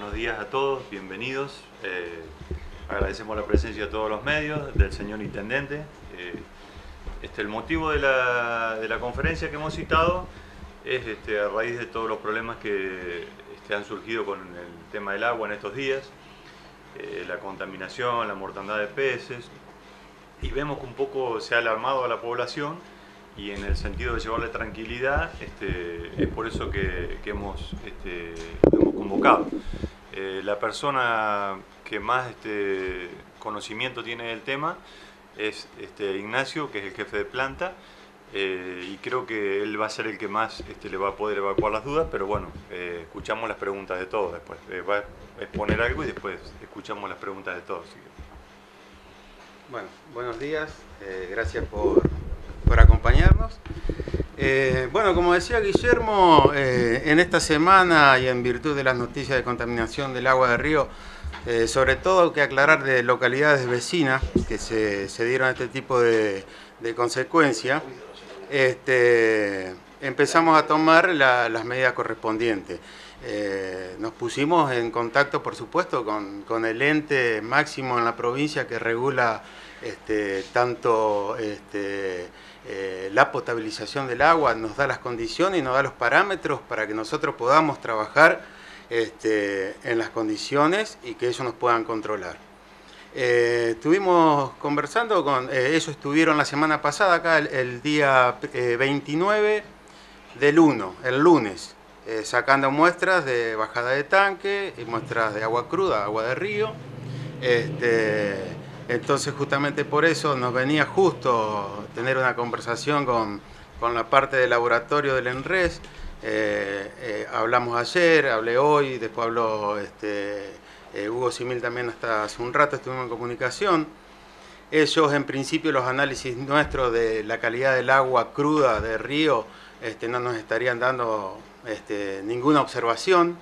buenos días a todos, bienvenidos. Agradecemos la presencia de todos los medios, del señor intendente. El motivo de la conferencia que hemos citado es a raíz de todos los problemas que han surgido con el tema del agua en estos días, la contaminación, la mortandad de peces, y vemos que un poco se ha alarmado a la población, y en el sentido de llevarle tranquilidad, es por eso que hemos convocado. La persona que más conocimiento tiene del tema es Ignacio, que es el jefe de planta, y creo que él va a ser el que más le va a poder evacuar las dudas, pero bueno, escuchamos las preguntas de todos después. Va a exponer algo y después escuchamos las preguntas de todos. Bueno, buenos días, gracias por acompañarnos. Bueno, como decía Guillermo, en esta semana y en virtud de las noticias de contaminación del agua de río, sobre todo que aclarar de localidades vecinas que se dieron este tipo de consecuencias, empezamos a tomar las medidas correspondientes. Nos pusimos en contacto, por supuesto, con el ente máximo en la provincia que regula tanto la potabilización del agua, nos da las condiciones y nos da los parámetros para que nosotros podamos trabajar en las condiciones y que ellos nos puedan controlar. Estuvimos conversando ellos estuvieron la semana pasada acá, el día 29 del 1, el lunes, sacando muestras de bajada de tanque y muestras de agua cruda, agua de río. Entonces, justamente por eso nos venía justo tener una conversación con la parte del laboratorio del ENRESS. Hablamos ayer, hablé hoy, después habló Hugo Simil también, hasta hace un rato estuvimos en comunicación. Ellos, en principio, los análisis nuestros de la calidad del agua cruda de río no nos estarían dando ninguna observación.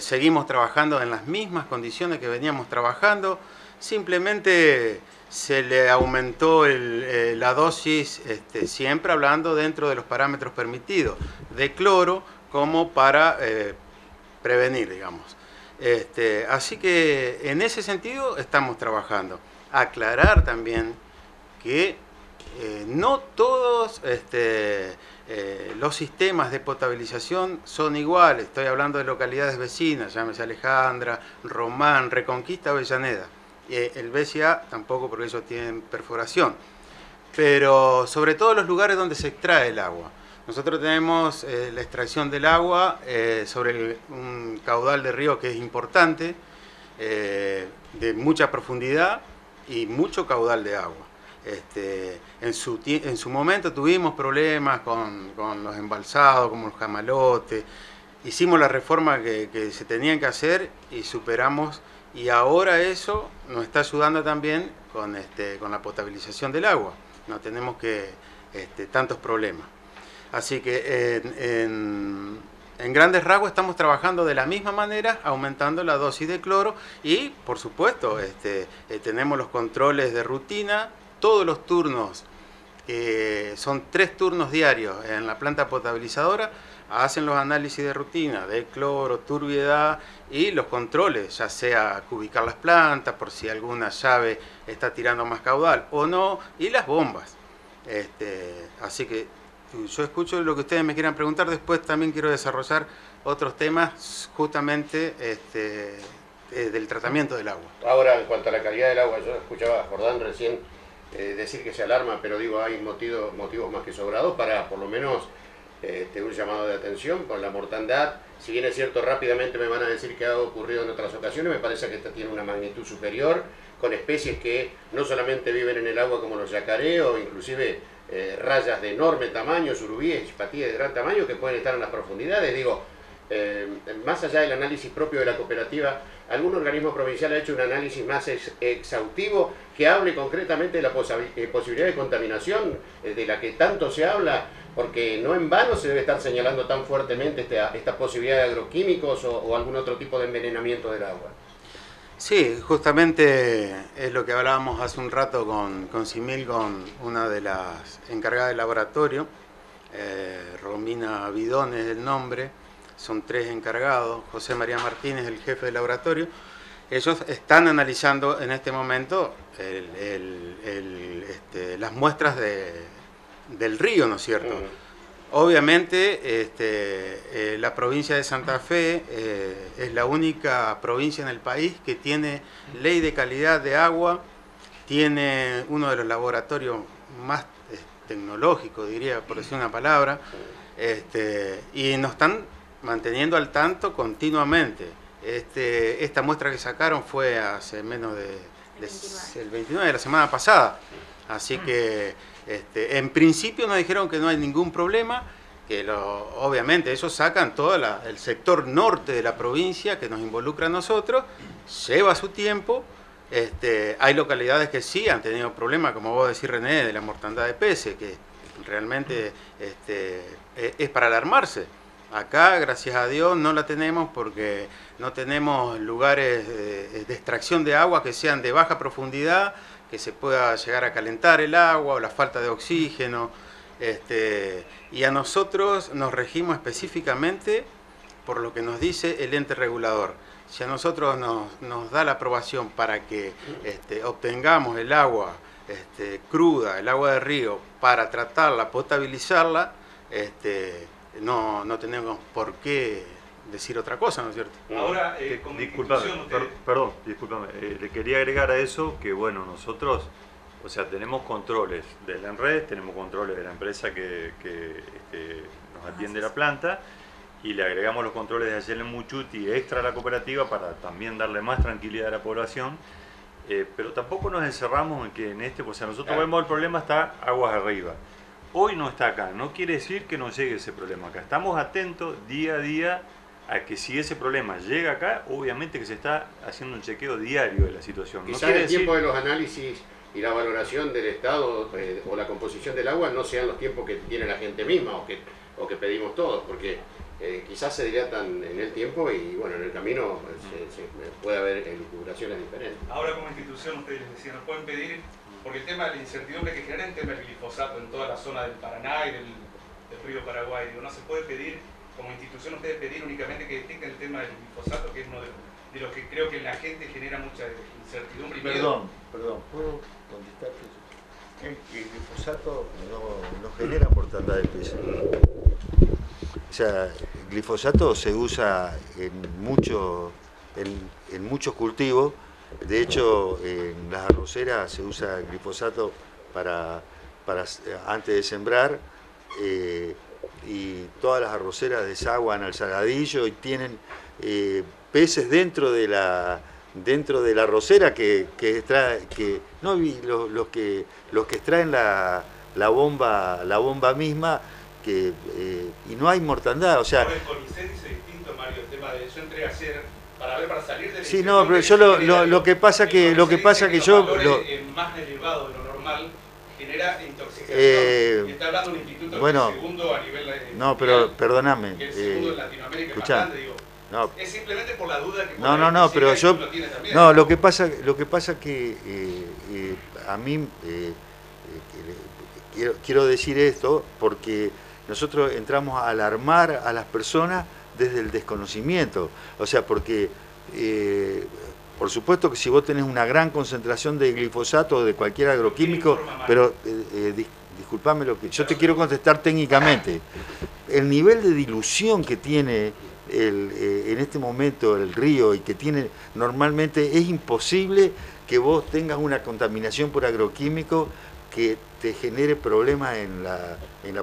Seguimos trabajando en las mismas condiciones que veníamos trabajando. Simplemente se le aumentó la dosis, siempre hablando dentro de los parámetros permitidos, de cloro como para prevenir, digamos. Así que en ese sentido estamos trabajando. Aclarar también que no todos los sistemas de potabilización son iguales. Estoy hablando de localidades vecinas, llámese Alejandra, Román, Reconquista, Avellaneda. El BCA tampoco, porque ellos tienen perforación, pero sobre todo los lugares donde se extrae el agua. Nosotros tenemos la extracción del agua sobre un caudal de río que es importante, de mucha profundidad y mucho caudal de agua. En su momento tuvimos problemas con los embalsados, como los camalotes. Hicimos la reforma que se tenían que hacer y superamos. Y ahora eso nos está ayudando también con la potabilización del agua. No tenemos tantos problemas. Así que en grandes rasgos estamos trabajando de la misma manera, aumentando la dosis de cloro y, por supuesto, tenemos los controles de rutina, todos los turnos, que son 3 turnos diarios en la planta potabilizadora. Hacen los análisis de rutina de cloro, turbiedad y los controles, ya sea cubicar las plantas por si alguna llave está tirando más caudal o no, y las bombas. Así que yo escucho lo que ustedes me quieran preguntar. Después también quiero desarrollar otros temas justamente del tratamiento del agua. Ahora, en cuanto a la calidad del agua, yo escuchaba a Jordán recién decir que se alarma, pero digo, hay motivos más que sobrados para, por lo menos, un llamado de atención con la mortandad. Si bien es cierto, rápidamente me van a decir que ha ocurrido en otras ocasiones, me parece que esta tiene una magnitud superior, con especies que no solamente viven en el agua como los yacarés, o inclusive rayas de enorme tamaño, surubíes, patíes de gran tamaño, que pueden estar en las profundidades. Digo, más allá del análisis propio de la cooperativa, ¿algún organismo provincial ha hecho un análisis más exhaustivo que hable concretamente de la posibilidad de contaminación de la que tanto se habla? Porque no en vano se debe estar señalando tan fuertemente esta posibilidad de agroquímicos o algún otro tipo de envenenamiento del agua. Sí, justamente es lo que hablábamos hace un rato con Simil, con una de las encargadas del laboratorio, Romina Bidone es el nombre. son tres encargados, José María Martínez, el jefe del laboratorio. Ellos están analizando en este momento las muestras del río, ¿no es cierto? Obviamente la provincia de Santa Fe es la única provincia en el país que tiene ley de calidad de agua, tiene uno de los laboratorios más tecnológicos, diría, por decir una palabra, y nos están manteniendo al tanto continuamente. Esta muestra que sacaron fue hace menos el 29 de la semana pasada, así que en principio nos dijeron que no hay ningún problema, que obviamente ellos sacan todo el sector norte de la provincia que nos involucra a nosotros, lleva su tiempo. Hay localidades que sí han tenido problemas, como vos decís, René, de la mortandad de peces, que realmente es para alarmarse. Acá, gracias a Dios, no la tenemos porque no tenemos lugares de extracción de agua que sean de baja profundidad, que se pueda llegar a calentar el agua o la falta de oxígeno. Y a nosotros nos regimos específicamente por lo que nos dice el ente regulador. Si a nosotros nos da la aprobación para que obtengamos el agua cruda, el agua de río, para tratarla, potabilizarla, no tenemos por qué decir otra cosa, ¿no es cierto? Ahora, discúlpame, le quería agregar a eso que, bueno, nosotros, o sea, tenemos controles de la ENRESS, tenemos controles de la empresa que nos atiende la planta, y le agregamos los controles de Ayelén Muchuti extra a la cooperativa para también darle más tranquilidad a la población, pero tampoco nos encerramos en que en o sea, nosotros vemos el problema está aguas arriba. Hoy no está acá, no quiere decir que no llegue ese problema acá. Estamos atentos día a día a que si ese problema llega acá, obviamente que se está haciendo un chequeo diario de la situación. Quizás el tiempo de los análisis y la valoración del estado o la composición del agua no sean los tiempos que tiene la gente misma o que pedimos todos, porque quizás se dilatan en el tiempo y, bueno, en el camino se puede haber elucubraciones diferentes. Ahora, como institución, ustedes les decían, nos pueden pedir, porque el tema de la incertidumbre que genera el tema del glifosato en toda la zona del Paraná y del río Paraguay, digo, no se puede pedir, como institución, ustedes pedir únicamente que detecten el tema del glifosato, que es uno de los que creo que la gente genera mucha incertidumbre y miedo. Perdón, ¿puedo contestarte eso? El glifosato no genera mortandad de peces. O sea, el glifosato se usa en muchos cultivos. De hecho, en las arroceras se usa el glifosato para antes de sembrar, y todas las arroceras desaguan al saladillo y tienen peces dentro de la arrocera que extraen la bomba misma. Y no hay mortandad, o sea... Por el Conicet dice distinto, Mario, el tema de yo entregué ayer para salir de la... Sí, no, pero yo lo que pasa que los valores más elevados de lo normal genera intoxicación, y está hablando un instituto, bueno, que segundo a nivel... no, pero perdóname, que el segundo en Latinoamérica, escuchá, bastante, digo, no, es simplemente por la duda que... No, pero yo... No, lo que pasa que a mí quiero decir esto porque... Nosotros entramos a alarmar a las personas desde el desconocimiento. O sea, porque por supuesto que si vos tenés una gran concentración de glifosato o de cualquier agroquímico, pero disculpame lo que... Yo te quiero contestar técnicamente. El nivel de dilución que tiene en este momento el río y que tiene normalmente, es imposible que vos tengas una contaminación por agroquímico que te genere problemas en la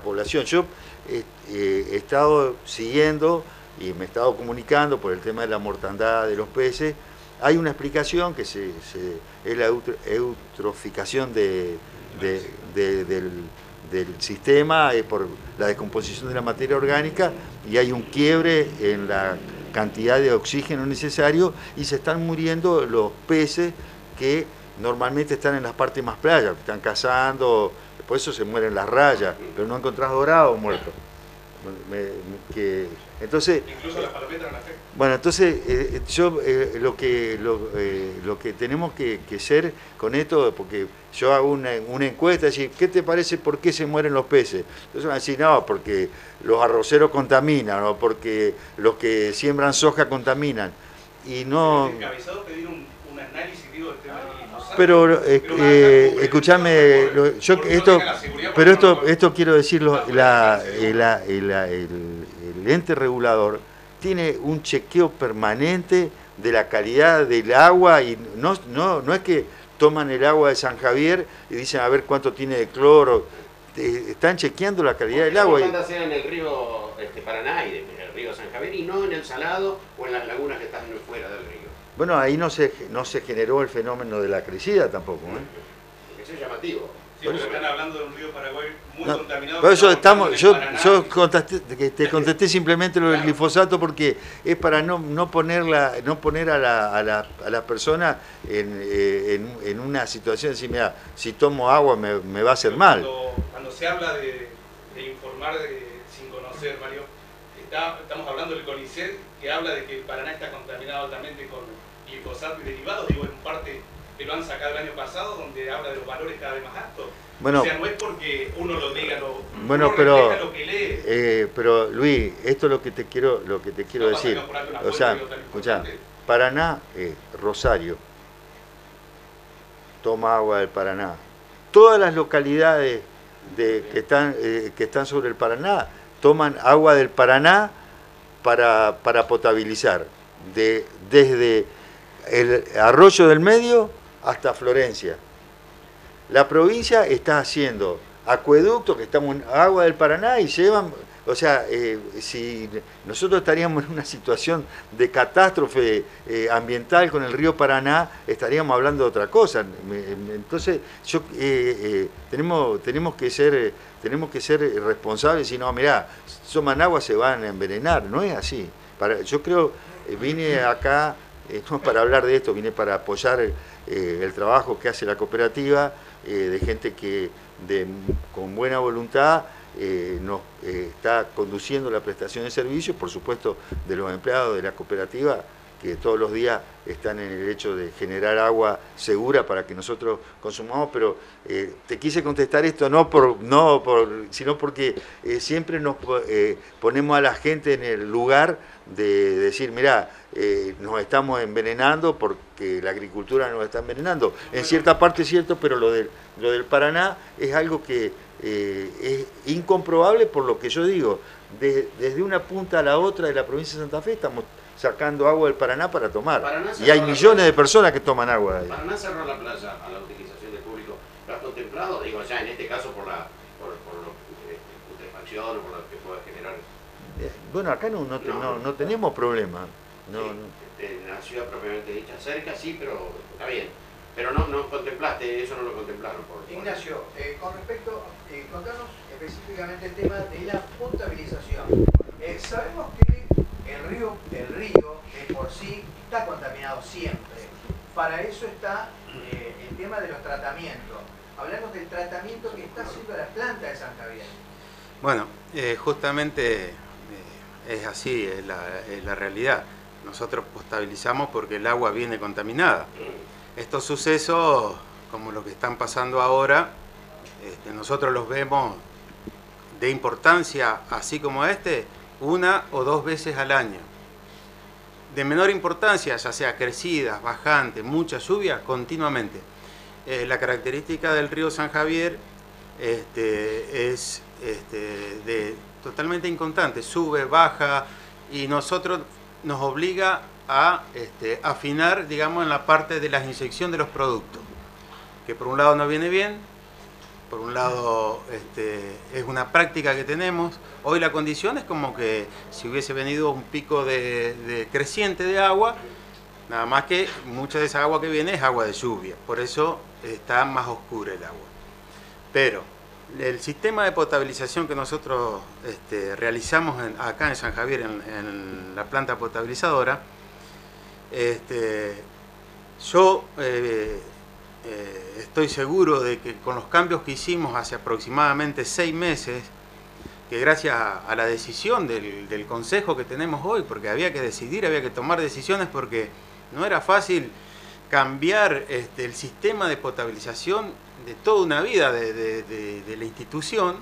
población. Yo he estado siguiendo y me he estado comunicando por el tema de la mortandad de los peces. Hay una explicación que es la eutroficación del sistema por la descomposición de la materia orgánica, y hay un quiebre en la cantidad de oxígeno necesario y se están muriendo los peces que normalmente están en las partes más playas, están cazando, por eso se mueren las rayas, pero no encontrás dorado muerto. Entonces, incluso las palabras las afectan. Bueno, entonces lo que tenemos que ser con esto, porque yo hago una encuesta, decir, ¿qué te parece por qué se mueren los peces? Entonces van a decir, no, porque los arroceros contaminan, o porque los que siembran soja contaminan. Y no... ¿El encabezado pedir un análisis, digo, del tema de glifosato? Pero, escúchame, esto quiero decirlo, el ente regulador tiene un chequeo permanente de la calidad del agua, y no es que toman el agua de San Javier y dicen a ver cuánto tiene de cloro, están chequeando la calidad del agua. Porque la planta sea en el río Paraná y el río San Javier, y no en el Salado o en las lagunas que están fuera del río. Bueno, ahí no se generó el fenómeno de la crecida tampoco, ¿eh? Eso es llamativo. Sí, pero están hablando de un río Paraguay muy contaminado. Por eso estamos, yo te contesté simplemente lo del glifosato, porque es para no poner a la persona en una situación de decir, mira, si tomo agua me va a hacer mal. Cuando se habla de informar sin conocer, Mario, estamos hablando del Conicet, que habla de que Paraná está contaminado altamente con glifosato y derivados, digo, en parte... que lo han sacado el año pasado, donde habla de los valores cada vez más altos. Bueno, o sea, no es porque uno lo diga, lo que lee. Pero Luis, esto es lo que te quiero decir. O sea, escuchá, Paraná, Rosario, toma agua del Paraná. Todas las localidades que están sobre el Paraná toman agua del Paraná para potabilizar. Desde el arroyo del medio hasta Florencia. La provincia está haciendo acueductos que estamos en agua del Paraná y llevan, o sea, si nosotros estaríamos en una situación de catástrofe ambiental con el río Paraná, estaríamos hablando de otra cosa. Entonces, tenemos que ser responsables y no, mirá, toman agua, se van a envenenar. No es así. Yo creo, vine acá no es para hablar de esto, vine para apoyar el trabajo que hace la cooperativa, de gente que con buena voluntad está conduciendo la prestación de servicios, por supuesto de los empleados de la cooperativa, que todos los días están en el hecho de generar agua segura para que nosotros consumamos, pero te quise contestar esto sino porque siempre nos ponemos a la gente en el lugar de decir, mirá, nos estamos envenenando porque la agricultura nos está envenenando. En cierta parte es cierto, pero lo del Paraná es algo que es incomprobable por lo que yo digo. Desde una punta a la otra de la provincia de Santa Fe estamos sacando agua del Paraná para tomar. Paraná, y hay millones de personas que toman agua ahí. Paraná cerró la playa a la utilización del público. ¿Lo has contemplado? Digo, ya en este caso por la putrefacción o por lo que pueda generar. Bueno, acá no tenemos problema. No, sí, no. En la ciudad propiamente dicha, cerca sí, pero está bien. Pero no contemplaste, eso no lo contemplaron. Ignacio, con respecto, contanos específicamente el tema de la potabilización. Sabemos que el río de por sí está contaminado siempre. Para eso está el tema de los tratamientos. Hablamos del tratamiento que está haciendo la planta de Santa Fe. Bueno, justamente es así, es la realidad. Nosotros potabilizamos porque el agua viene contaminada. Estos sucesos, como los que están pasando ahora, nosotros los vemos de importancia, así como este, una o dos veces al año. De menor importancia, ya sea crecidas, bajantes, mucha lluvia, continuamente. La característica del río San Javier totalmente inconstante, sube, baja, y nosotros nos obliga a afinar, digamos, en la parte de la inyección de los productos, que por un lado no viene bien, por un lado es una práctica que tenemos. Hoy la condición es como que si hubiese venido un pico de creciente de agua, nada más que mucha de esa agua que viene es agua de lluvia, por eso está más oscura el agua. Pero el sistema de potabilización que nosotros realizamos acá en San Javier, en la planta potabilizadora, yo estoy seguro de que con los cambios que hicimos hace aproximadamente 6 meses, que gracias a la decisión del Consejo que tenemos hoy, porque había que decidir, había que tomar decisiones, porque no era fácil cambiar el sistema de potabilización de toda una vida de la institución,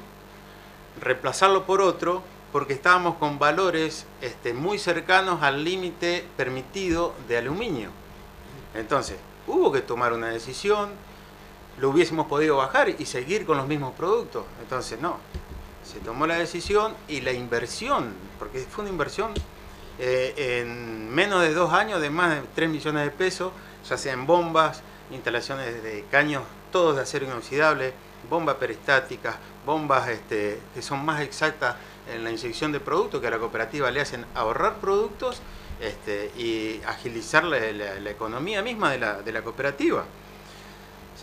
reemplazarlo por otro, porque estábamos con valores muy cercanos al límite permitido de aluminio. Entonces, hubo que tomar una decisión, lo hubiésemos podido bajar y seguir con los mismos productos. Entonces, no, se tomó la decisión y la inversión, porque fue una inversión en menos de 2 años de más de 3 millones de pesos, ya sea en bombas, instalaciones de caños, todos de acero inoxidable, bombas peristáticas, bombas que son más exactas en la inyección de productos, que a la cooperativa le hacen ahorrar productos y agilizar la economía misma de la cooperativa.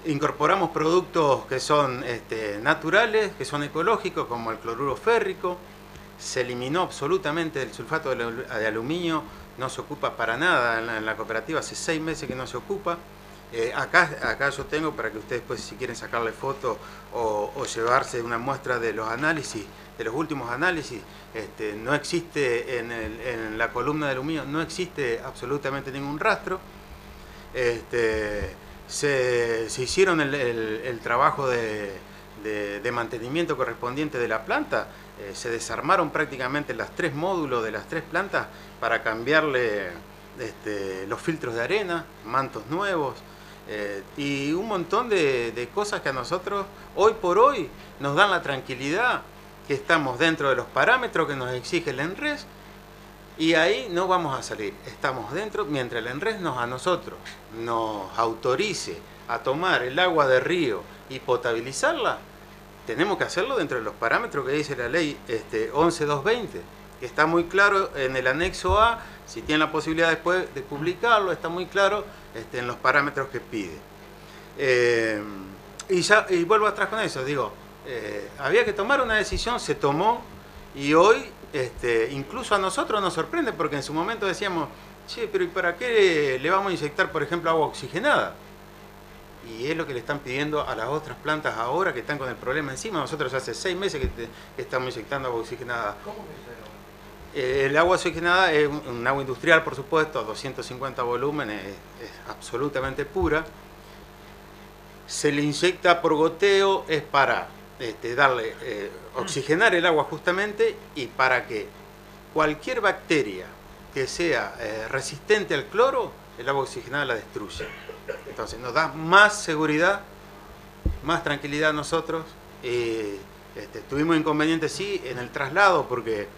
Incorporamos productos que son naturales, que son ecológicos, como el cloruro férrico. Se eliminó absolutamente el sulfato de aluminio, no se ocupa para nada en la cooperativa, hace 6 meses que no se ocupa. Acá yo tengo para que ustedes, pues, si quieren sacarle fotos o llevarse una muestra de los análisis, de los últimos análisis, no existe en la columna de aluminio, no existe absolutamente ningún rastro. Se hicieron el trabajo de mantenimiento correspondiente de la planta, se desarmaron prácticamente las 3 módulos de las 3 plantas para cambiarle los filtros de arena, mantos nuevos, y un montón de cosas que a nosotros hoy por hoy nos dan la tranquilidad que estamos dentro de los parámetros que nos exige el ENRESS, y ahí no vamos a salir, estamos dentro mientras el ENRESS a nosotros nos autorice a tomar el agua de río y potabilizarla. Tenemos que hacerlo dentro de los parámetros que dice la ley 11.220, que está muy claro en el anexo A. Si tienen la posibilidad después de publicarlo, está muy claro en los parámetros que pide. Y vuelvo atrás con eso, digo, había que tomar una decisión, se tomó, y hoy incluso a nosotros nos sorprende, porque en su momento decíamos, che, pero ¿y para qué le vamos a inyectar, por ejemplo, agua oxigenada? Y es lo que le están pidiendo a las otras plantas ahora que están con el problema encima. Nosotros hace 6 meses que estamos inyectando agua oxigenada. ¿Cómo que se llama? El agua oxigenada es un agua industrial, por supuesto, a 250 volúmenes, es absolutamente pura. Se le inyecta por goteo, es para darle, oxigenar el agua justamente, y para que cualquier bacteria que sea resistente al cloro, el agua oxigenada la destruye. Entonces nos da más seguridad, más tranquilidad a nosotros. Tuvimos inconvenientes, sí, en el traslado, porque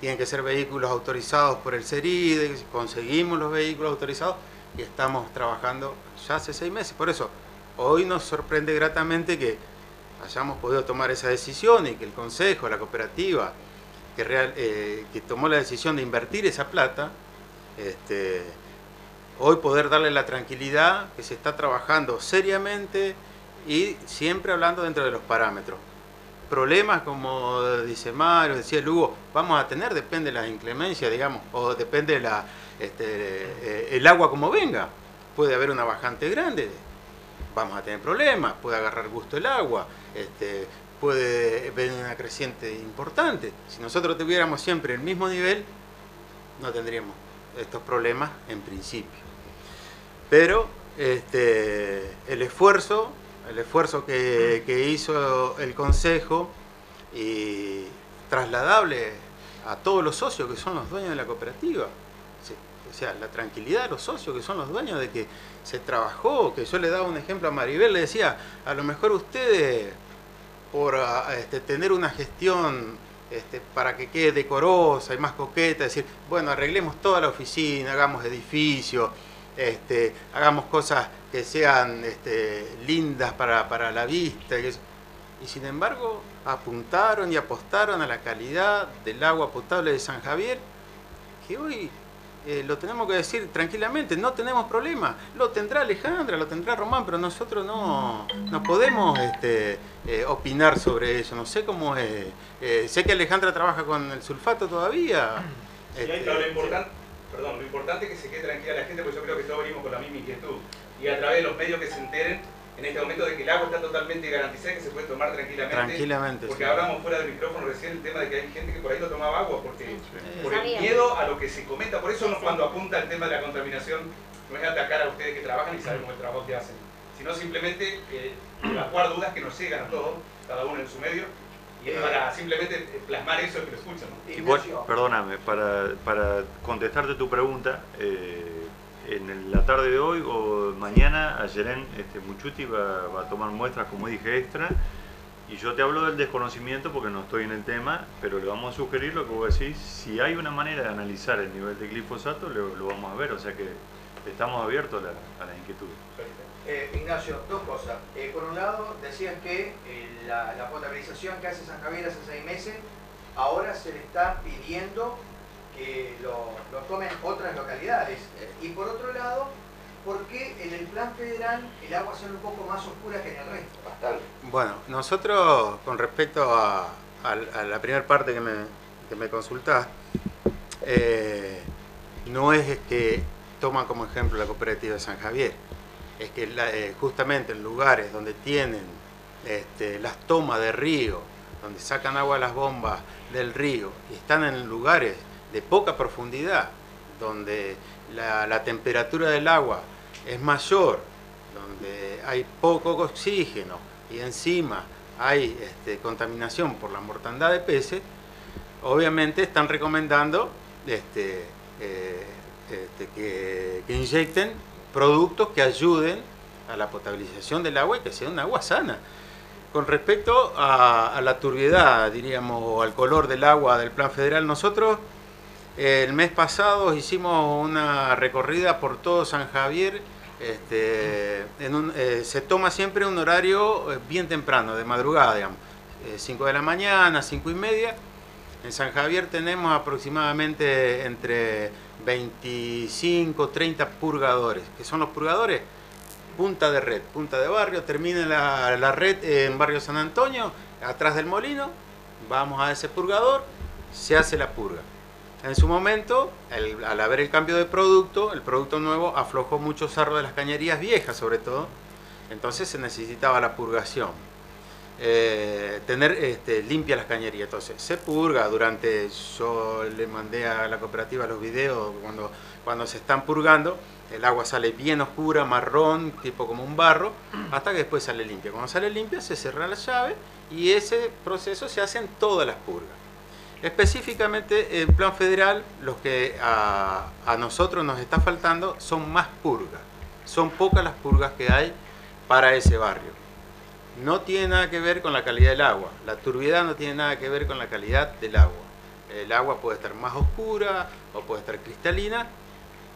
tienen que ser vehículos autorizados por el CERIDE, conseguimos los vehículos autorizados y estamos trabajando ya hace 6 meses. Por eso, hoy nos sorprende gratamente que hayamos podido tomar esa decisión y que el Consejo, la cooperativa, que tomó la decisión de invertir esa plata, hoy poder darle la tranquilidad que se está trabajando seriamente y siempre hablando dentro de los parámetros. Problemas, como dice Mario, decía el Hugo, vamos a tener, depende de las inclemencias, digamos, o depende el agua como venga. Puede haber una bajante grande, vamos a tener problemas, puede agarrar gusto el agua, puede venir una creciente importante. Si nosotros tuviéramos siempre el mismo nivel, no tendríamos estos problemas en principio, pero el esfuerzo que hizo el Consejo, y trasladable a todos los socios que son los dueños de la cooperativa, o sea, la tranquilidad de los socios que son los dueños de que se trabajó, que yo le daba un ejemplo a Maribel, le decía, a lo mejor ustedes por tener una gestión para que quede decorosa y más coqueta, decir, bueno, arreglemos toda la oficina, hagamos edificios, hagamos cosas que sean lindas para la vista. Y sin embargo, apuntaron y apostaron a la calidad del agua potable de San Javier, que hoy lo tenemos que decir tranquilamente, no tenemos problema. Lo tendrá Alejandra, lo tendrá Román, pero nosotros no podemos opinar sobre eso. No sé cómo es. Sé que Alejandra trabaja con el sulfato todavía. Sí, pero lo importante es que se quede tranquila la gente, porque yo creo que todos venimos con la misma inquietud. Y a través de los medios que se enteren en este momento de que el agua está totalmente garantizada, que se puede tomar tranquilamente porque sí. Hablamos fuera del micrófono recién el tema de que hay gente que por ahí no tomaba agua porque, por el miedo a lo que se comenta, por eso no, cuando apunta el tema de la contaminación no es atacar a ustedes que trabajan y saben el trabajo que hacen, sino simplemente evacuar dudas que nos llegan a todos, cada uno en su medio, y es para simplemente plasmar eso que lo escuchan, ¿no? Ignacio, perdóname, para contestarte tu pregunta, en la tarde de hoy o mañana Ayelén Muchuti va a tomar muestras, como dije, extra, y yo te hablo del desconocimiento porque no estoy en el tema, pero le vamos a sugerir lo que vos decís, si hay una manera de analizar el nivel de glifosato lo vamos a ver, o sea que estamos abiertos a la inquietud. Ignacio, dos cosas, por un lado decías que la potabilización que hace San Javier hace 6 meses, ahora se le está pidiendo que lo tomen otras localidades, y por otro lado, ¿por qué en el plan federal el agua es un poco más oscura que en el resto? Bastante. Bueno, nosotros con respecto a la primera parte que me consultás, no es que toman como ejemplo la cooperativa de San Javier, es que justamente en lugares donde tienen las tomas de río, donde sacan agua a las bombas del río, y están en lugares de poca profundidad, donde la temperatura del agua es mayor, donde hay poco oxígeno y encima hay contaminación por la mortandad de peces, obviamente están recomendando que inyecten productos que ayuden a la potabilización del agua y que sea un agua sana. Con respecto a la turbiedad, diríamos, o al color del agua del Plan Federal, nosotros el mes pasado hicimos una recorrida por todo San Javier, se toma siempre un horario bien temprano, de madrugada, digamos, 5 de la mañana, 5 y media. En San Javier tenemos aproximadamente entre 25, 30 purgadores, que son los purgadores, punta de red, punta de barrio, termina la red en barrio San Antonio, atrás del molino, vamos a ese purgador, se hace la purga. En su momento, al haber el cambio de producto, el producto nuevo aflojó mucho sarro de las cañerías viejas, sobre todo. Entonces se necesitaba la purgación. Tener limpia las cañerías. Entonces se purga durante... Yo le mandé a la cooperativa los videos cuando se están purgando. El agua sale bien oscura, marrón, tipo como un barro, hasta que después sale limpia. Cuando sale limpia se cierra la llave y ese proceso se hace en todas las purgas. Específicamente el Plan Federal, los que a nosotros nos está faltando son más purgas. Son pocas las purgas que hay para ese barrio. No tiene nada que ver con la calidad del agua. La turbiedad no tiene nada que ver con la calidad del agua. El agua puede estar más oscura o puede estar cristalina,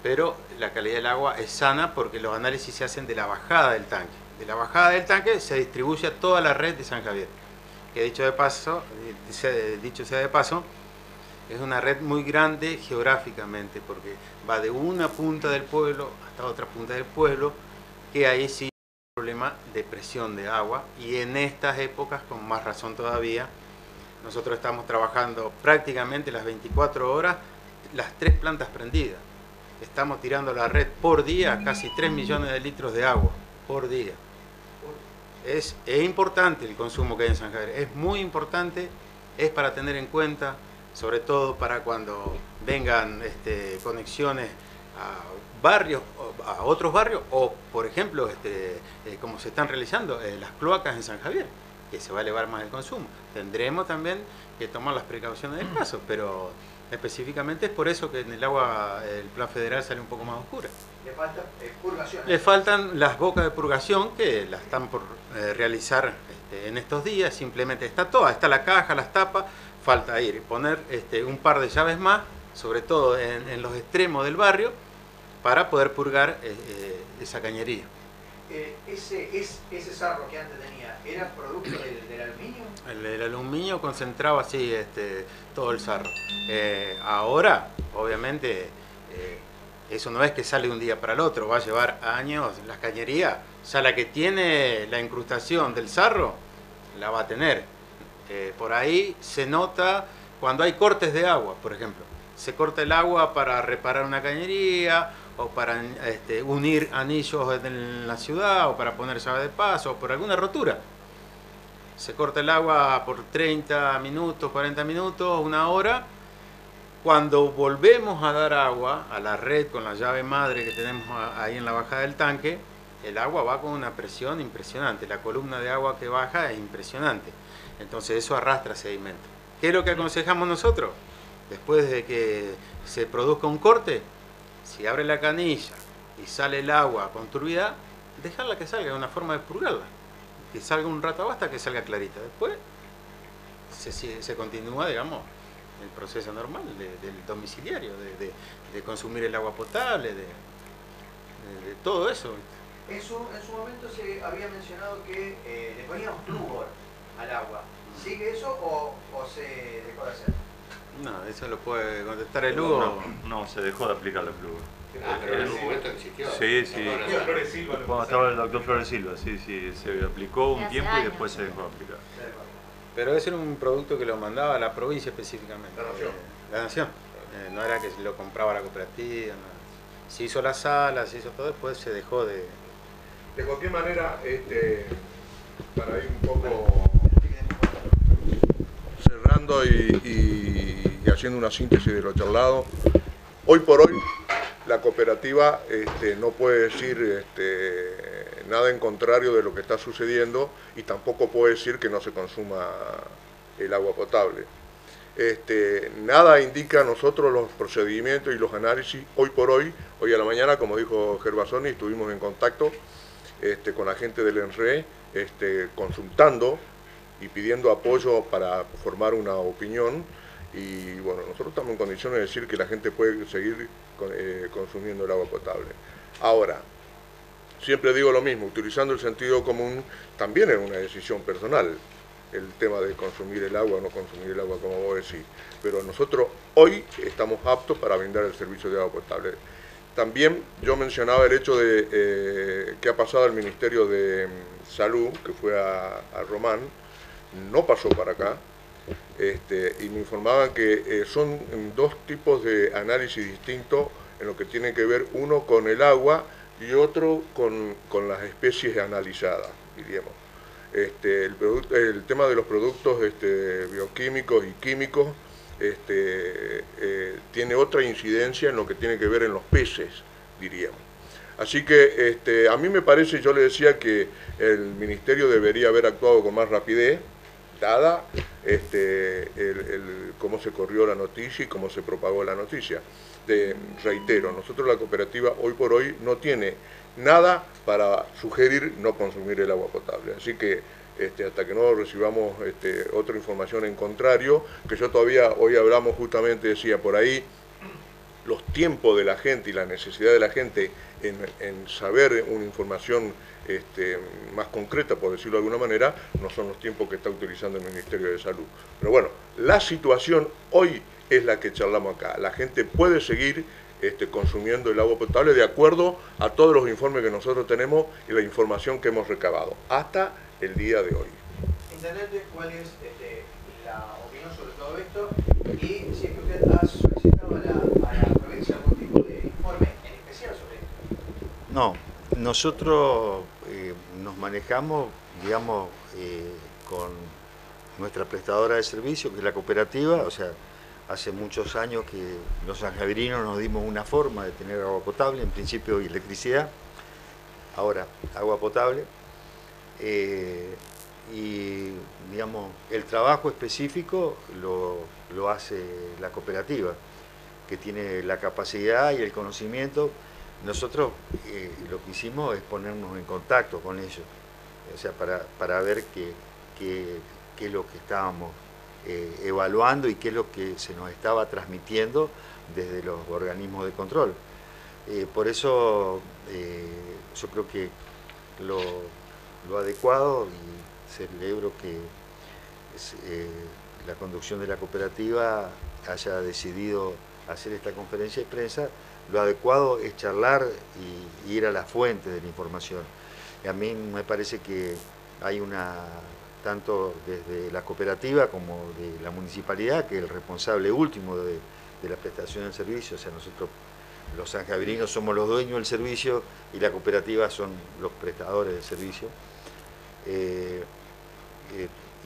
pero la calidad del agua es sana porque los análisis se hacen de la bajada del tanque. De la bajada del tanque se distribuye a toda la red de San Javier. Que dicho sea de paso, es una red muy grande geográficamente, porque va de una punta del pueblo hasta otra punta del pueblo, que ahí sí hay un problema de presión de agua, y en estas épocas con más razón todavía. Nosotros estamos trabajando prácticamente las 24 horas, las 3 plantas prendidas. Estamos tirando la red por día, casi 3 millones de litros de agua por día. Es importante el consumo que hay en San Javier, es muy importante, es para tener en cuenta, sobre todo para cuando vengan conexiones a barrios, a otros barrios, o por ejemplo, como se están realizando las cloacas en San Javier, que se va a elevar más el consumo. Tendremos también que tomar las precauciones del caso, pero específicamente es por eso que en el agua el Plan Federal sale un poco más oscura. Le faltan purgaciones. Le faltan las bocas de purgación que las están por realizar en estos días. Simplemente está la caja, las tapas, falta ir y poner un par de llaves más, sobre todo en los extremos del barrio, para poder purgar esa cañería. ¿Ese sarro que antes tenía era producto del aluminio? El aluminio concentraba así todo el sarro. Ahora, obviamente, eso no es que sale de un día para el otro, va a llevar años. Las cañerías, o sea, la que tiene la incrustación del sarro, la va a tener. Por ahí se nota cuando hay cortes de agua, por ejemplo. Se corta el agua para reparar una cañería o para unir anillos en la ciudad, o para poner llave de paso, o por alguna rotura. Se corta el agua por 30 minutos, 40 minutos, una hora. Cuando volvemos a dar agua a la red con la llave madre que tenemos ahí en la bajada del tanque, el agua va con una presión impresionante. La columna de agua que baja es impresionante. Entonces eso arrastra sedimento. ¿Qué es lo que aconsejamos nosotros? Después de que se produzca un corte, si abre la canilla y sale el agua con turbidez, dejarla que salga, es una forma de purgarla. Que salga un rato hasta que salga clarita. Después se continúa, digamos, el proceso normal del domiciliario, de consumir el agua potable, de todo eso. En su momento se había mencionado que le poníamos flúor al agua. ¿Sigue eso o se dejó de hacer? No, eso lo puede contestar el Hugo. No, se dejó de aplicar el flúor. Ah, pero en un momento existió. Sí. Cuando estaba el doctor Flores Silva, sí, se aplicó un tiempo y después se dejó de aplicar. Pero ese era un producto que lo mandaba a la provincia específicamente. La Nación. No era que lo compraba la cooperativa. No. Se hizo la sala, se hizo todo, después se dejó de... De cualquier manera, para ir un poco cerrando y haciendo una síntesis de lo charlado, hoy por hoy la cooperativa no puede decir nada en contrario de lo que está sucediendo y tampoco puede decir que no se consuma el agua potable. Nada indica a nosotros los procedimientos y los análisis hoy por hoy. Hoy a la mañana, como dijo Gervasoni, estuvimos en contacto con la gente del ENRESS, consultando y pidiendo apoyo para formar una opinión. Y bueno, nosotros estamos en condiciones de decir que la gente puede seguir consumiendo el agua potable. Ahora, siempre digo lo mismo, utilizando el sentido común también es una decisión personal, el tema de consumir el agua o no consumir el agua, como vos decís. Pero nosotros hoy estamos aptos para brindar el servicio de agua potable. También yo mencionaba el hecho de que ha pasado al Ministerio de Salud, que fue a Román, no pasó para acá. Y me informaban que son dos tipos de análisis distintos en lo que tiene que ver uno con el agua y otro con las especies analizadas, diríamos. El tema de los productos bioquímicos y químicos tiene otra incidencia en lo que tiene que ver en los peces, diríamos. Así que a mí me parece, yo le decía que el Ministerio debería haber actuado con más rapidez, dada cómo se corrió la noticia y cómo se propagó la noticia. Reitero, nosotros la cooperativa hoy por hoy no tiene nada para sugerir no consumir el agua potable. Así que hasta que no recibamos otra información en contrario, que yo todavía hoy hablamos justamente, decía por ahí, los tiempos de la gente y la necesidad de la gente en saber una información más concreta, por decirlo de alguna manera, no son los tiempos que está utilizando el Ministerio de Salud. Pero bueno, la situación hoy es la que charlamos acá. La gente puede seguir consumiendo el agua potable de acuerdo a todos los informes que nosotros tenemos y la información que hemos recabado hasta el día de hoy. Intendente, ¿cuál es la opinión sobre todo esto? Y si es que usted ha solicitado a la provincia algún tipo de informe en especial sobre esto. No, nosotros nos manejamos, digamos, con nuestra prestadora de servicio, que es la cooperativa. O sea, hace muchos años que los sanjavirinos nos dimos una forma de tener agua potable, en principio y electricidad, ahora agua potable. Y digamos, el trabajo específico lo hace la cooperativa, que tiene la capacidad y el conocimiento. Nosotros lo que hicimos es ponernos en contacto con ellos, o sea, para ver qué es lo que estábamos evaluando y qué es lo que se nos estaba transmitiendo desde los organismos de control. Por eso yo creo que lo adecuado, y celebro que la conducción de la cooperativa haya decidido hacer esta conferencia de prensa, lo adecuado es charlar y ir a la fuente de la información. Y a mí me parece que hay una, tanto desde la cooperativa como de la municipalidad, que es el responsable último de la prestación del servicio, o sea, nosotros Los sanjavirinos somos los dueños del servicio y la cooperativa son los prestadores del servicio.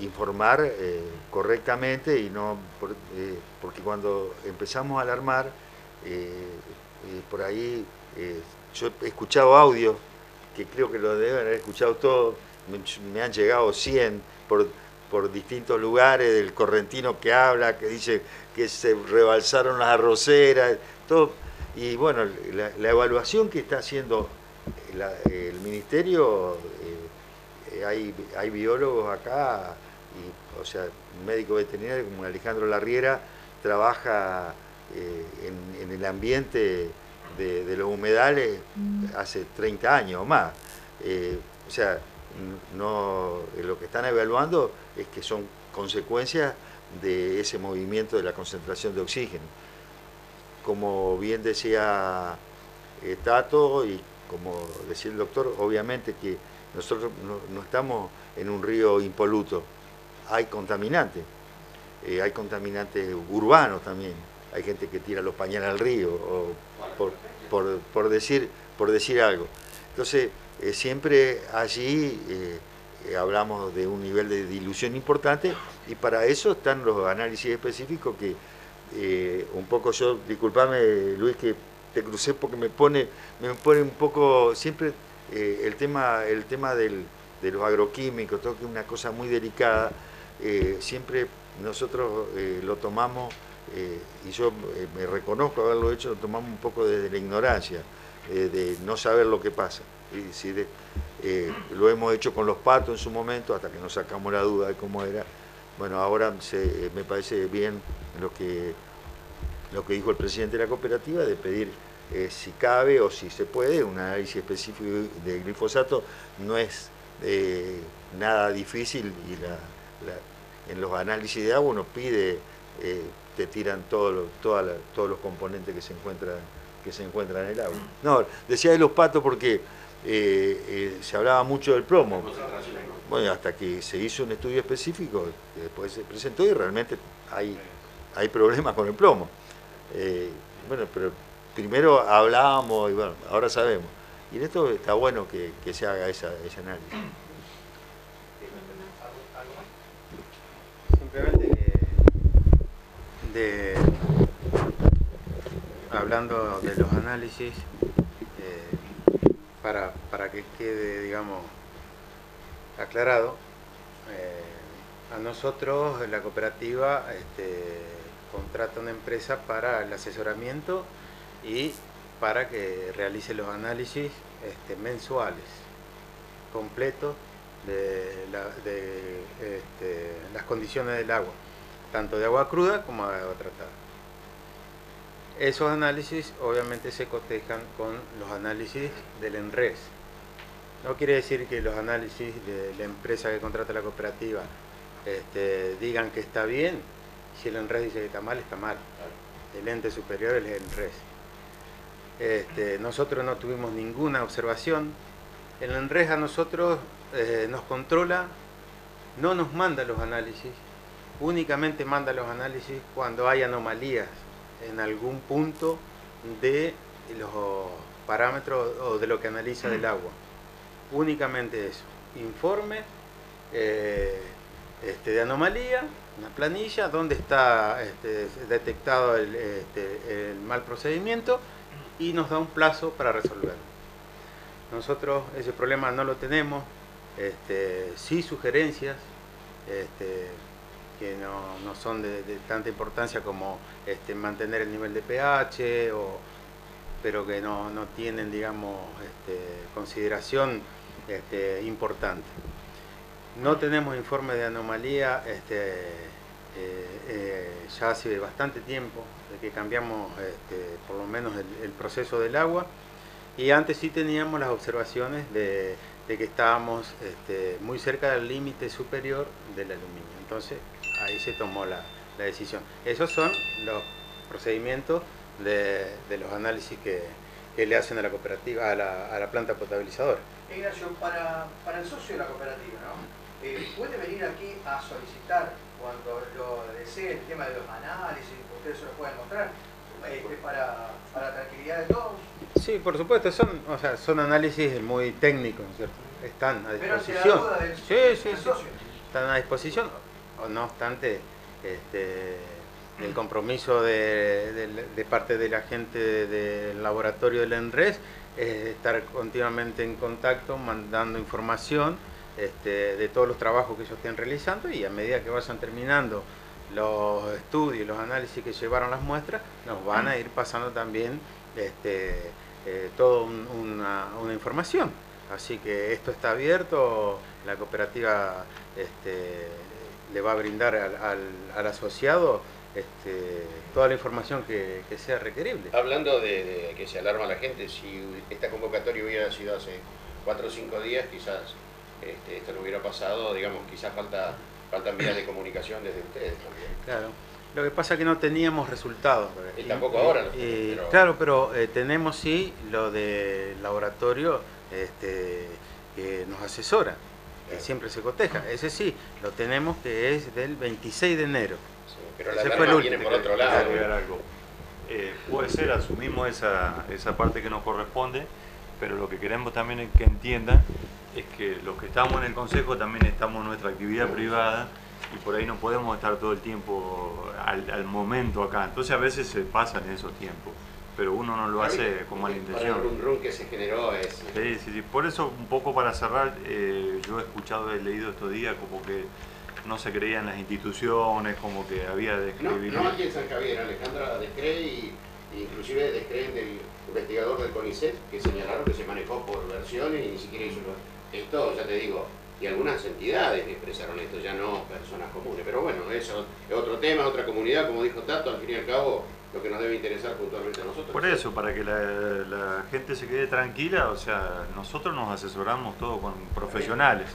Informar correctamente y no... porque cuando empezamos a alarmar, por ahí... yo he escuchado audios, que creo que lo deben haber escuchado todos, me han llegado 100 por distintos lugares, del correntino que habla, que dice que se rebalsaron las arroceras, todo. Y bueno, la evaluación que está haciendo el ministerio, hay biólogos acá, y, o sea, un médico veterinario como Alejandro Larriera trabaja en el ambiente de los humedales hace 30 años o más. O sea, no, lo que están evaluando es que son consecuencias de ese movimiento de la concentración de oxígeno. Como bien decía Tato y como decía el doctor, obviamente que nosotros no estamos en un río impoluto. Hay contaminantes. Hay contaminantes urbanos también. Hay gente que tira los pañales al río, o por decir algo. Entonces, siempre allí hablamos de un nivel de dilución importante, y para eso están los análisis específicos que un poco yo, disculpame Luis que te crucé porque me pone un poco, siempre el tema de los agroquímicos, todo que es una cosa muy delicada, siempre nosotros lo tomamos... y yo me reconozco haberlo hecho, lo tomamos un poco desde la ignorancia, de no saber lo que pasa. Es decir, lo hemos hecho con los patos en su momento, hasta que nos sacamos la duda de cómo era. Bueno, ahora me parece bien lo que dijo el presidente de la cooperativa, de pedir si cabe o si se puede un análisis específico de glifosato. No es nada difícil, y en los análisis de agua uno pide... te tiran todos los componentes que se encuentran en el agua. No, decía de los patos porque se hablaba mucho del plomo. Bueno, hasta que se hizo un estudio específico, que después se presentó, y realmente hay problemas con el plomo. Bueno, pero primero hablábamos y bueno, ahora sabemos. Y en esto está bueno que se haga ese análisis. Simplemente hablando de los análisis, para que quede, digamos, aclarado, a nosotros la cooperativa contrata una empresa para el asesoramiento y para que realice los análisis mensuales completos de las condiciones del agua, tanto de agua cruda como de agua tratada. Esos análisis obviamente se cotejan con los análisis del ENRESS. No quiere decir que los análisis de la empresa que contrata la cooperativa digan que está bien. Si el ENRESS dice que está mal, está mal. El ente superior es el ENRESS. Nosotros no tuvimos ninguna observación. El ENRESS a nosotros nos controla, no nos manda los análisis. Únicamente manda los análisis cuando hay anomalías en algún punto de los parámetros o de lo que analiza del agua. Únicamente eso. Informe de anomalía, una planilla donde está detectado el mal procedimiento, y nos da un plazo para resolverlo. Nosotros ese problema no lo tenemos. Sí, sugerencias que no son de tanta importancia como mantener el nivel de pH, pero que no tienen, digamos, consideración importante. No tenemos informes de anomalía ya hace bastante tiempo, de que cambiamos por lo menos el proceso del agua, y antes sí teníamos las observaciones de que estábamos muy cerca del límite superior del aluminio. Entonces, ahí se tomó la decisión. Esos son los procedimientos de los análisis que le hacen a la cooperativa, a la planta potabilizadora. Ignacio, para el socio de la cooperativa, ¿no? ¿Puede venir aquí a solicitar, cuando lo desee, el tema de los análisis? Ustedes se los pueden mostrar. para tranquilidad de todos. Sí, por supuesto, son, o sea, son análisis muy técnicos, ¿cierto? Están a disposición. Pero si la duda del, sí, sí, socio. Están a disposición, no obstante, el compromiso de parte de la gente del laboratorio del ENRESS es estar continuamente en contacto, mandando información de todos los trabajos que ellos estén realizando, y a medida que vayan terminando los estudios, los análisis que llevaron las muestras, nos van a ir pasando también toda una información. Así que esto está abierto, la cooperativa le va a brindar al asociado toda la información que sea requerible. Hablando de que se alarma la gente, si esta convocatoria hubiera sido hace 4 o 5 días, quizás esto no hubiera pasado, digamos, quizás faltan vías de comunicación desde ustedes también. Claro, lo que pasa es que no teníamos resultados. Y tampoco ahora. Pero... Claro, pero tenemos sí lo del laboratorio que nos asesora, que siempre se coteja. Ese sí, lo tenemos, que es del 26 de enero. Pero la alarma viene por otro lado. Puede ser, asumimos esa parte que nos corresponde, pero lo que queremos también es que entiendan es que los que estamos en el Consejo también estamos en nuestra actividad privada, y por ahí no podemos estar todo el tiempo al momento acá. Entonces a veces se pasan esos tiempos, pero uno no lo hace con mala intención. El rum rum que se generó es... Sí, sí, sí. Por eso, un poco para cerrar, yo he escuchado, he leído estos días como que no se creían las instituciones, como que había descredibilidad. No, no aquí en San Javier, Alejandra descree, y inclusive descreen del investigador del Conicet, que señalaron que se manejó por versiones y ni siquiera hizo esto, ya te digo, y algunas entidades expresaron esto, ya no personas comunes. Pero bueno, eso es otro tema, otra comunidad, como dijo Tato, al fin y al cabo lo que nos debe interesar puntualmente a nosotros. Por eso, para que la gente se quede tranquila, o sea, nosotros nos asesoramos todo con profesionales.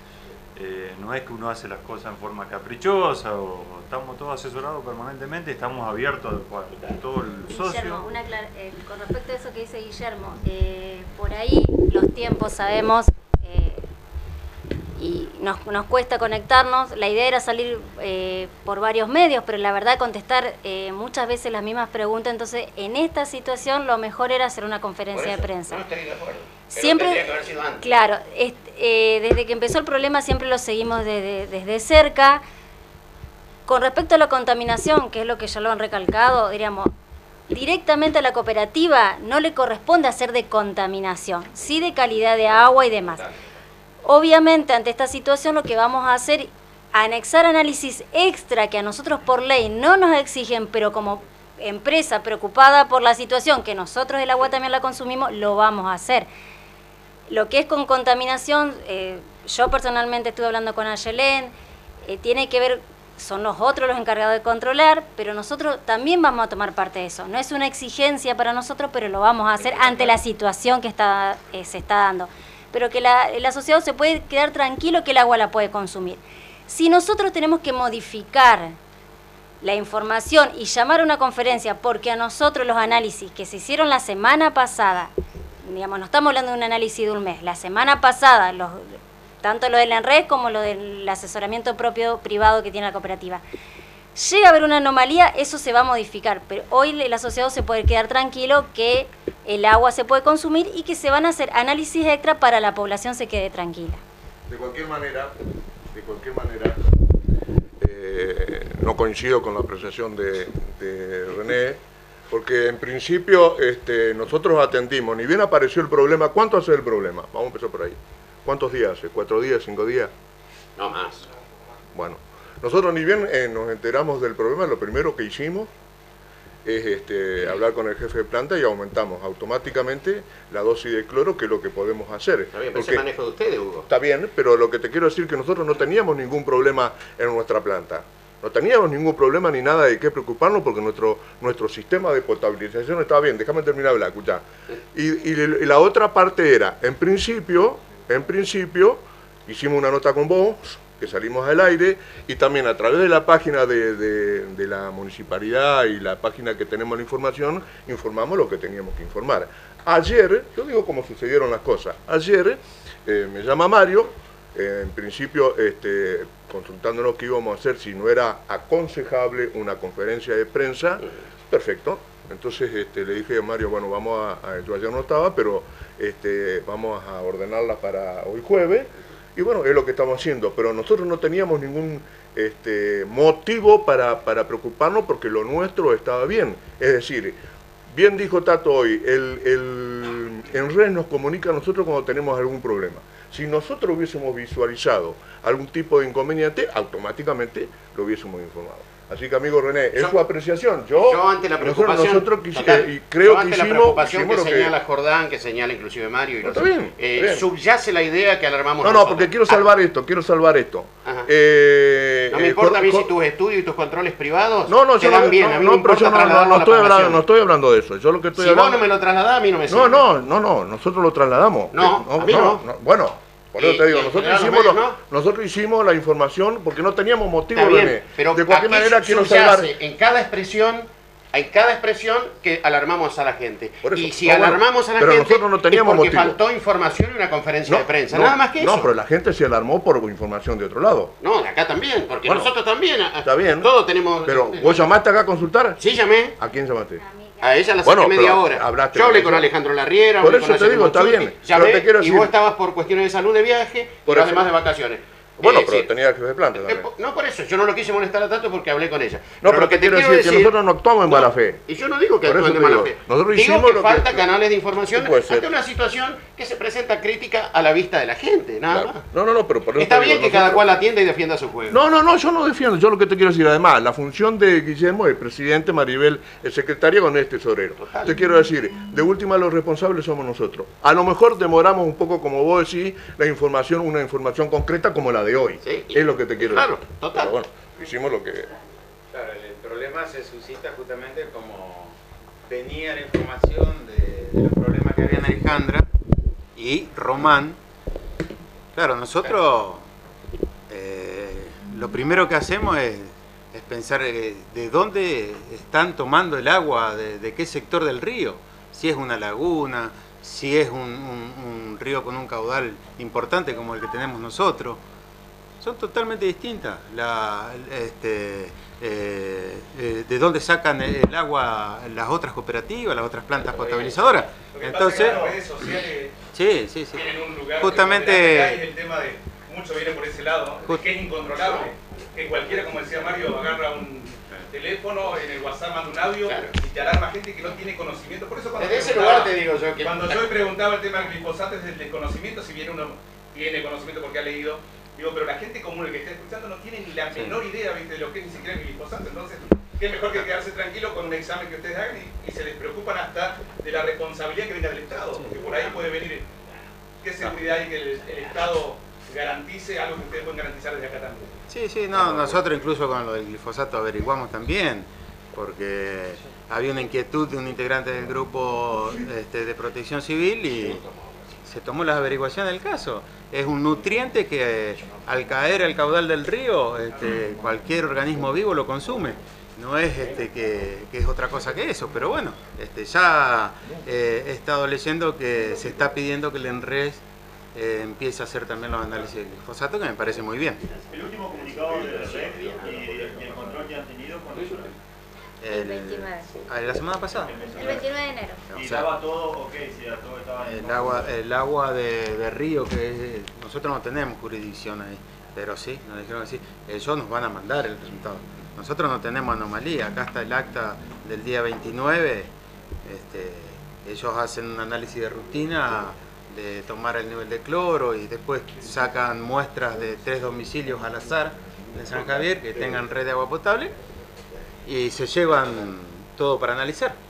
No es que uno hace las cosas en forma caprichosa, o estamos todos asesorados permanentemente, estamos abiertos a todo el socio. Guillermo, con respecto a eso que dice Guillermo, por ahí los tiempos sabemos, y nos cuesta conectarnos. La idea era salir por varios medios, pero la verdad contestar muchas veces las mismas preguntas. Entonces, en esta situación lo mejor era hacer una conferencia de prensa. No estoy de acuerdo. Siempre, que haber sido antes. Claro, desde que empezó el problema siempre lo seguimos desde cerca. Con respecto a la contaminación, que es lo que ya lo han recalcado, diríamos, directamente a la cooperativa no le corresponde hacer de contaminación, sí de calidad de agua y demás. Obviamente, ante esta situación lo que vamos a hacer, anexar análisis extra que a nosotros por ley no nos exigen, pero como empresa preocupada por la situación, que nosotros el agua también la consumimos, lo vamos a hacer. Lo que es con contaminación, yo personalmente estuve hablando con Ayelén, tiene que ver, son los otros los encargados de controlar, pero nosotros también vamos a tomar parte de eso. No es una exigencia para nosotros, pero lo vamos a hacer ante la situación que se está dando. Pero que el asociado se puede quedar tranquilo que el agua la puede consumir. Si nosotros tenemos que modificar la información y llamar a una conferencia, porque a nosotros los análisis que se hicieron la semana pasada, digamos, no estamos hablando de un análisis de un mes, la semana pasada, tanto lo del ENRESS como lo del asesoramiento propio privado que tiene la cooperativa, llega a haber una anomalía, eso se va a modificar, pero hoy el asociado se puede quedar tranquilo que el agua se puede consumir y que se van a hacer análisis extra para la población se quede tranquila. De cualquier manera, no coincido con la apreciación de René, porque en principio nosotros atendimos, ni bien apareció el problema. ¿Cuánto hace el problema? Vamos a empezar por ahí. ¿Cuántos días hace? ¿4 días? ¿5 días? No más. Bueno. Nosotros ni bien nos enteramos del problema, lo primero que hicimos es hablar con el jefe de planta y aumentamos automáticamente la dosis de cloro, que es lo que podemos hacer. Está bien, pero ese manejo de ustedes, Hugo. Está bien, pero lo que te quiero decir es que nosotros no teníamos ningún problema en nuestra planta. No teníamos ningún problema ni nada de qué preocuparnos porque nuestro sistema de potabilización estaba bien. Déjame terminar de hablar, escuchá. Y la otra parte era, en principio, hicimos una nota con vos, que salimos al aire, y también a través de la página de la municipalidad y la página que tenemos la información, informamos lo que teníamos que informar. Ayer, yo digo cómo sucedieron las cosas, ayer me llama Mario, en principio consultándonos qué íbamos a hacer, si no era aconsejable una conferencia de prensa, perfecto, Entonces le dije a Mario, bueno, vamos a, yo ayer no estaba, pero vamos a ordenarlas para hoy jueves. Y bueno, es lo que estamos haciendo, pero nosotros no teníamos ningún motivo para preocuparnos porque lo nuestro estaba bien. Es decir, bien dijo Tato hoy, el ENRESS nos comunica a nosotros cuando tenemos algún problema. Si nosotros hubiésemos visualizado algún tipo de inconveniente, automáticamente lo hubiésemos informado. Así que, amigo René, es su apreciación. Yo ante la preocupación, creo que hicimos la preocupación que señala Jordán, que señala inclusive Mario. Y no, está bien. Subyace la idea que alarmamos nosotros. Porque quiero salvar esto, quiero salvar esto. No me importa a mí si tus estudios y tus controles privados te dan bien. A mí no, pero yo no estoy hablando de eso. Yo lo que estoy hablando... Si vos no me lo trasladás, a mí no me sirve. No, nosotros lo trasladamos. No, a mí no. Bueno... Por eso te digo, nosotros hicimos la información porque no teníamos motivo. Bien, pero de cualquier manera quiero salvar. En cada expresión que alarmamos a la gente. Y si alarmamos a la gente, nosotros no teníamos motivo. Porque faltó información en una conferencia de prensa. Nada más que eso. No, pero la gente se alarmó por información de otro lado. No, de acá también, porque nosotros también. Está bien. Todos tenemos. Pero ¿vos llamaste acá a consultar? Sí, llamé. ¿A quién llamaste? A mí. A ella la saqué media hora. Yo hablé con Alejandro Larriera. Por eso te digo, está bien. Y vos estabas por cuestiones de salud de viaje y además de vacaciones. Bueno, pero tenía que hacer planta también. No por eso, yo no lo quise molestar a tanto porque hablé con ella. No, pero lo que te quiero decir es que nosotros no actuamos en mala fe. Y yo no digo que actúen de mala fe. Digo que falta canales de información ante una situación que se presenta crítica a la vista de la gente, nada más. No, pero por eso... Está bien que cada cual atienda y defienda su juego. No, yo no defiendo, yo lo que te quiero decir, además, la función de Guillermo, el presidente, Maribel, el secretario, con el tesorero. Te quiero decir, de última los responsables somos nosotros. A lo mejor demoramos un poco, como vos decís, la información, una información concreta como la de hoy, sí, es lo que te quiero decir. Claro, total. Pero bueno, hicimos lo que... Claro, el problema se suscita justamente como venía la información de los problemas que habían Alejandra y Román. Claro, nosotros lo primero que hacemos es pensar de dónde están tomando el agua, de qué sector del río, si es una laguna, si es un río con un caudal importante como el que tenemos nosotros. Son totalmente distintas, de dónde sacan el agua las otras cooperativas, las otras plantas potabilizadoras. Entonces, las redes sociales tienen un lugar justamente que el tema de mucho viene por ese lado, que es incontrolable, que cualquiera, como decía Mario, agarra un teléfono, en el WhatsApp manda un audio y te alarma gente que no tiene conocimiento. Por eso cuando desde ese lugar te digo yo que... Cuando yo preguntaba el tema del glifosato es el desconocimiento, si bien uno tiene conocimiento porque ha leído. Digo, pero la gente común, el que está escuchando, no tiene ni la menor idea, ¿viste?, de lo que es ni siquiera el glifosato. Entonces, ¿qué mejor que quedarse tranquilo con un examen que ustedes hagan y se les preocupan hasta de la responsabilidad que viene del Estado? Porque por ahí puede venir qué seguridad hay que el Estado garantice algo que ustedes pueden garantizar desde acá también. Sí, no, nosotros incluso con lo del glifosato averiguamos también, porque había una inquietud de un integrante del grupo de Protección Civil y... se tomó las averiguaciones del caso. Es un nutriente que al caer al caudal del río cualquier organismo vivo lo consume. No es que es otra cosa que eso, pero bueno, ya he estado leyendo que se está pidiendo que el ENRESS empiece a hacer también los análisis del glifosato, que me parece muy bien. El último comunicado del ENRESS y el control que han tenido con eso. El 29. ¿La semana pasada? El 29 de enero. ¿Y estaba todo ok? Sí, todo estaba en el agua de río, que nosotros no tenemos jurisdicción ahí, pero sí, nos dijeron que sí. Ellos nos van a mandar el resultado. Nosotros no tenemos anomalía. Acá está el acta del día 29. Ellos hacen un análisis de rutina de tomar el nivel de cloro y después sacan muestras de 3 domicilios al azar en San Javier que tengan red de agua potable. Y se llevan todo para analizar.